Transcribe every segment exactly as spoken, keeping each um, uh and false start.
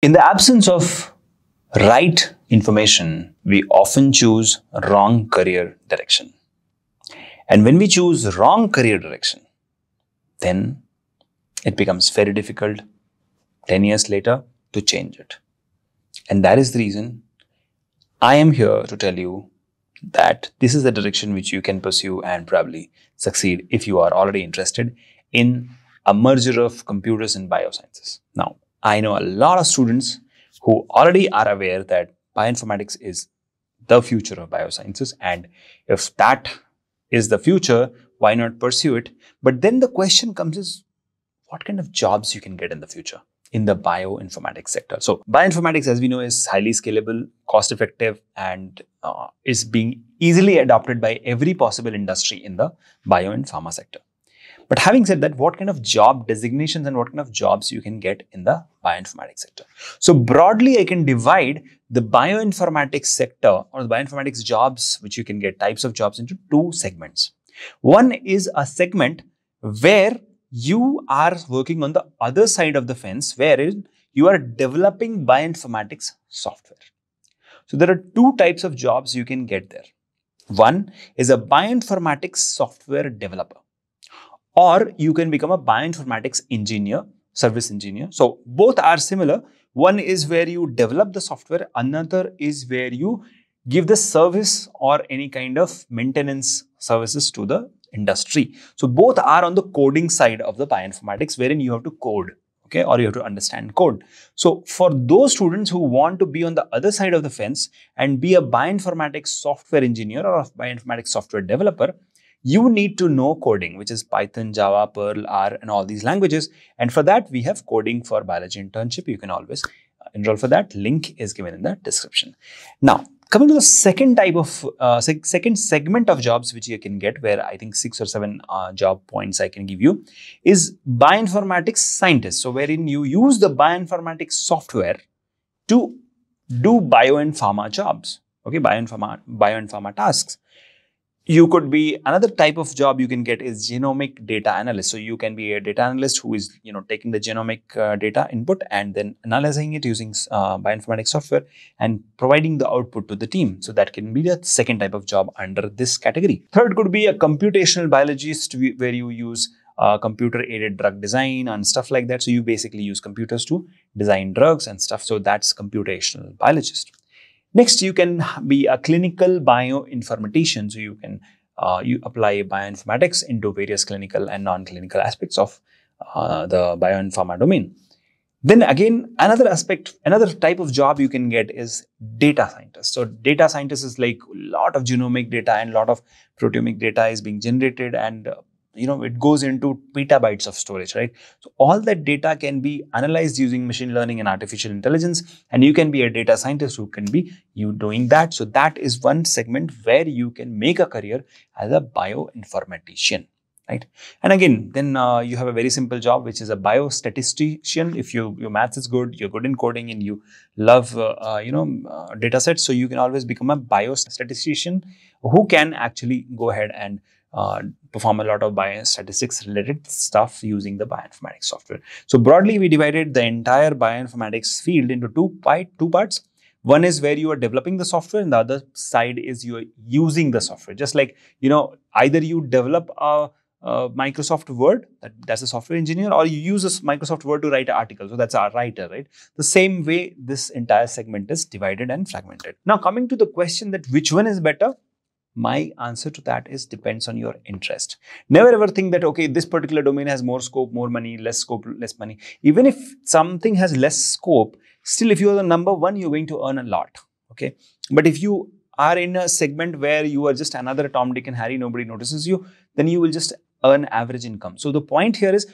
In the absence of right information, we often choose wrong career direction. And when we choose wrong career direction, then it becomes very difficult ten years later to change it. And that is the reason I am here to tell you that this is the direction which you can pursue and probably succeed if you are already interested in a merger of computers and biosciences. Now, I know a lot of students who already are aware that bioinformatics is the future of biosciences, and if that is the future, why not pursue it? But then the question comes is, what kind of jobs you can get in the future in the bioinformatics sector? So bioinformatics, as we know, is highly scalable, cost effective, and uh, is being easily adopted by every possible industry in the bio and pharma sector. But having said that, what kind of job designations and what kind of jobs you can get in the bioinformatics sector? So broadly, I can divide the bioinformatics sector or the bioinformatics jobs, which you can get types of jobs, into two segments. One is a segment where you are working on the other side of the fence, wherein you are developing bioinformatics software. So there are two types of jobs you can get there. One is a bioinformatics software developer, or you can become a bioinformatics engineer, service engineer. So both are similar. One is where you develop the software. Another is where you give the service or any kind of maintenance services to the industry. So both are on the coding side of the bioinformatics, wherein you have to code, okay, or you have to understand code. So for those students who want to be on the other side of the fence and be a bioinformatics software engineer or a bioinformatics software developer, you need to know coding, which is Python, Java, Perl, R, and all these languages. And for that, we have Coding for Biology internship. You can always enroll for that. Link is given in the description. Now, coming to the second type of, uh, sec second segment of jobs which you can get, where I think six or seven uh, job points I can give you, is bioinformatics scientists. So wherein you use the bioinformatics software to do bio and pharma jobs, okay, bio and pharma, bio and pharma tasks. You could be, another type of job you can get is genomic data analyst. So you can be a data analyst who is, you know, taking the genomic uh, data input and then analyzing it using uh, bioinformatics software and providing the output to the team. So that can be the second type of job under this category. Third could be a computational biologist, where you use uh, computer aided drug design and stuff like that. So you basically use computers to design drugs and stuff. So that's computational biologist. Next, you can be a clinical bioinformatician. So you can uh, you apply bioinformatics into various clinical and non-clinical aspects of uh, the bioinforma domain. Then again, another aspect, another type of job you can get is data scientist. So data scientist is like a lot of genomic data and a lot of proteomic data is being generated, and uh, you know, it goes into petabytes of storage, right? So all that data can be analyzed using machine learning and artificial intelligence, and you can be a data scientist who can be you doing that. So that is one segment where you can make a career as a bioinformatician, right? And again, then uh, you have a very simple job, which is a biostatistician. If you, your maths is good, you're good in coding, and you love, uh, uh, you know, uh, data sets, so you can always become a biostatistician who can actually go ahead and Uh, perform a lot of biostatistics related stuff using the bioinformatics software. So broadly, we divided the entire bioinformatics field into two, two parts. One is where you are developing the software, and the other side is you are using the software. Just like, you know, either you develop a, a Microsoft Word, that, that's a software engineer, or you use a Microsoft Word to write an article. So that's a writer, right? The same way this entire segment is divided and fragmented. Now, coming to the question that which one is better? My answer to that is depends on your interest. Never ever think that, okay, this particular domain has more scope, more money, less scope, less money. Even if something has less scope, still if you are the number one, you're going to earn a lot. Okay. But if you are in a segment where you are just another Tom, Dick and Harry, nobody notices you, then you will just earn average income. So the point here is,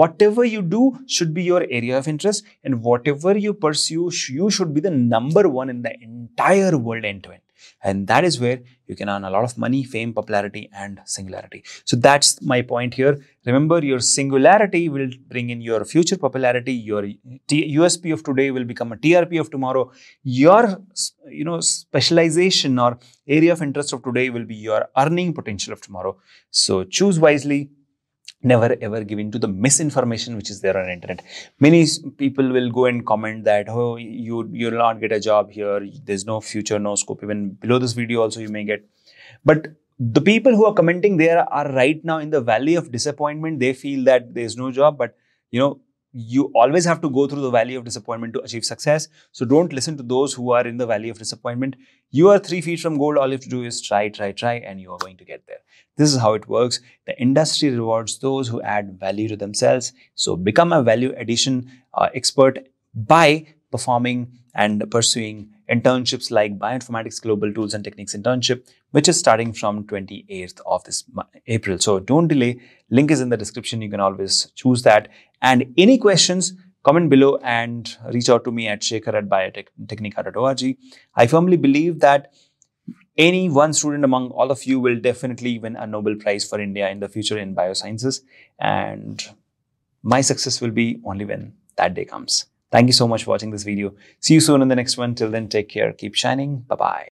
whatever you do should be your area of interest, and whatever you pursue, you should be the number one in the entire world end to end. And that is where you can earn a lot of money, fame, popularity, and singularity. So that's my point here. Remember, your singularity will bring in your future popularity. Your U S P of today will become a T R P of tomorrow. Your, you know, specialization or area of interest of today will be your earning potential of tomorrow. So choose wisely. never ever give in to the misinformation which is there on the internet. Many people will go and comment that, oh, you you'll not get a job here, there's no future, no scope. Even below this video also you may get. But the people who are commenting there are right now in the valley of disappointment. They feel that there's no job, but you know, you always have to go through the valley of disappointment to achieve success. So don't listen to those who are in the valley of disappointment. You are three feet from gold. All you have to do is try, try, try, and you are going to get there. This is how it works. The industry rewards those who add value to themselves. So become a value addition uh, expert by performing and pursuing internships like Bioinformatics Global Tools and Techniques internship, which is starting from twenty-eighth of this April. So don't delay. Link is in the description. You can always choose that. And any questions, comment below and reach out to me at shekhar at biotechnika dot org. I firmly believe that any one student among all of you will definitely win a Nobel Prize for India in the future in biosciences. And my success will be only when that day comes. Thank you so much for watching this video. See you soon in the next one. Till then, take care. Keep shining. Bye-bye.